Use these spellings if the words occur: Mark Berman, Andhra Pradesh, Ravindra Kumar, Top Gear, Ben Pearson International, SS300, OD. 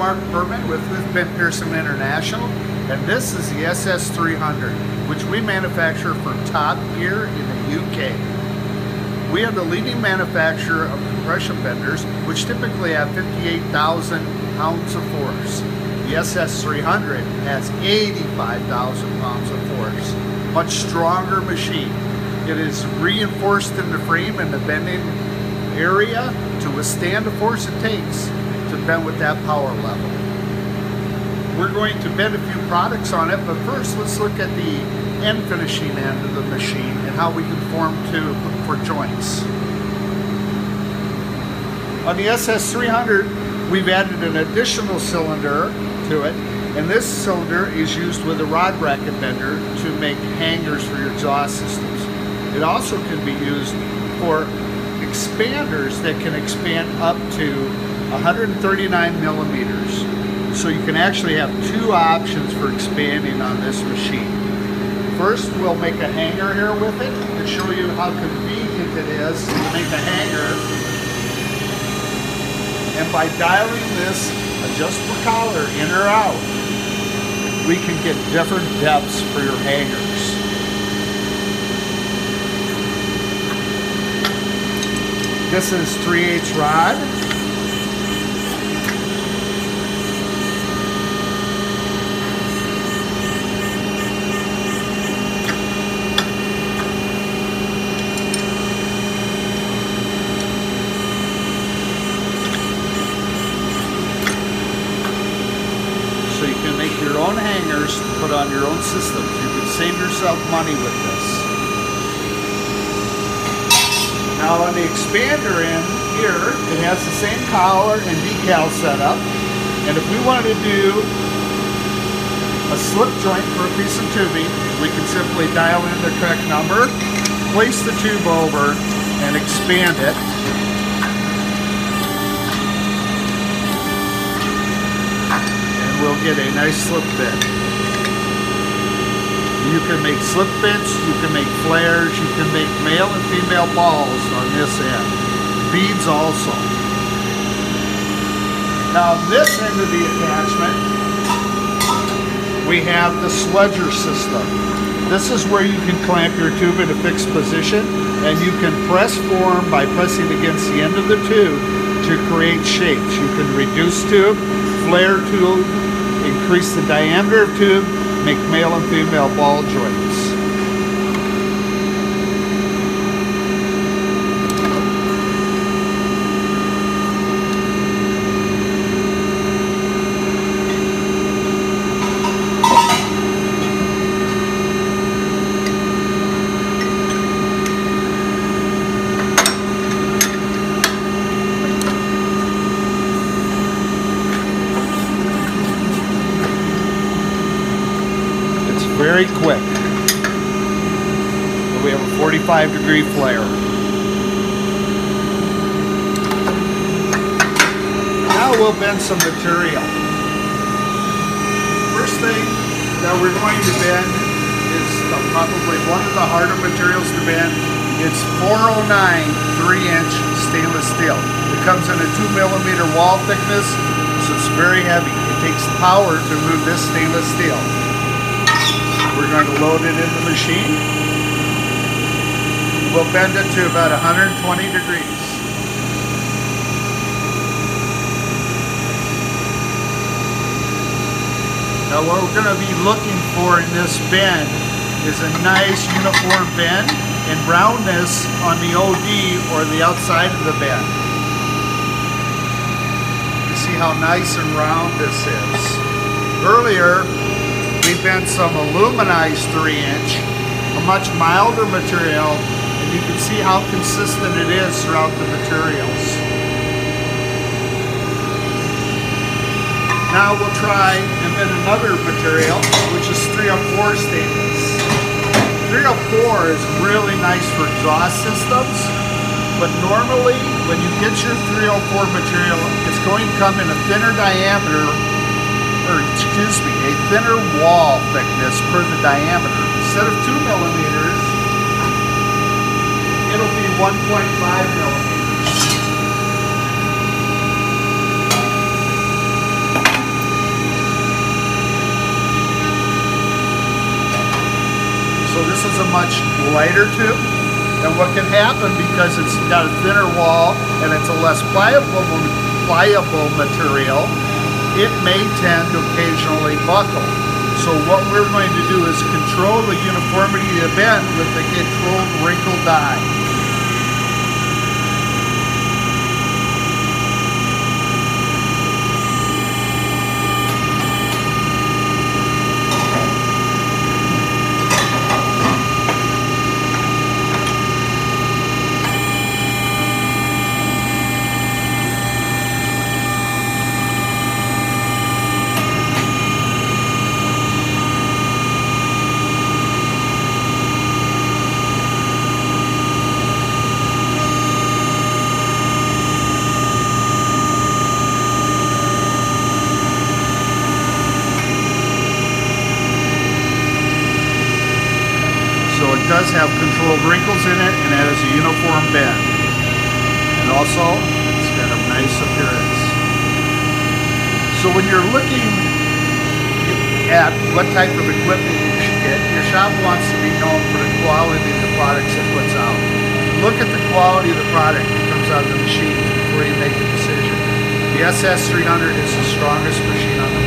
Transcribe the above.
Mark Berman with Ben Pearson International, and this is the SS300, which we manufacture for Top Gear in the UK. We are the leading manufacturer of compression benders, which typically have 58,000 pounds of force. The SS300 has 85,000 pounds of force. Much stronger machine. It is reinforced in the frame and the bending area to withstand the force it takes to bend with that power level. We're going to bend a few products on it, but first let's look at the end finishing end of the machine and how we conform to for joints. On the SS300, we've added an additional cylinder to it, and this cylinder is used with a rod bracket bender to make hangers for your exhaust systems. It also can be used for expanders that can expand up to 139 millimeters. So you can actually have two options for expanding on this machine. First, we'll make a hanger here with it and show you how convenient it is to make a hanger. And by dialing this adjustable collar in or out, we can get different depths for your hangers. This is 3/8 rod. So you can make your own hangers to put on your own systems. You can save yourself money with this. Now on the expander end here, it has the same collar and decal setup. And if we wanted to do a slip joint for a piece of tubing, we can simply dial in the correct number, place the tube over, and expand it. And we'll get a nice slip bit. You can make slip bits, you can make flares, you can make male and female balls on this end. Beads also. Now this end of the attachment, we have the sledger system. This is where you can clamp your tube in a fixed position, and you can press form by pressing against the end of the tube to create shapes. You can reduce tube, flare tube, increase the diameter of tube, make male and female ball joints. Very quick. We have a 45-degree flare. Now we'll bend some material. First thing that we're going to bend is probably one of the harder materials to bend. It's 409 3-inch stainless steel. It comes in a 2 millimeter wall thickness, so it's very heavy. It takes power to move this stainless steel. We're going to load it in the machine. We'll bend it to about 120 degrees. Now what we're going to be looking for in this bend is a nice uniform bend and roundness on the OD or the outside of the bend. You see how nice and round this is. Earlier, we bent some aluminized 3-inch, a much milder material, and you can see how consistent it is throughout the materials. Now we'll try and bend another material, which is 304 stainless. 304 is really nice for exhaust systems, but normally when you get your 304 material, it's going to come in a thinner diameter, a thinner wall thickness per the diameter. Instead of 2 millimeters, it'll be 1.5 millimeters. So this is a much lighter tube. And what can happen, because it's got a thinner wall and it's a less pliable material, it may tend to occasionally buckle. So what we're going to do is control the uniformity of the bend with the controlled wrinkle die. Does have controlled wrinkles in it, and it has a uniform bend, and also it's got a nice appearance. So when you're looking at what type of equipment you should get, your shop wants to be known for the quality of the products it puts out. Look at the quality of the product that comes out of the machine before you make a decision. The SS300 is the strongest machine on the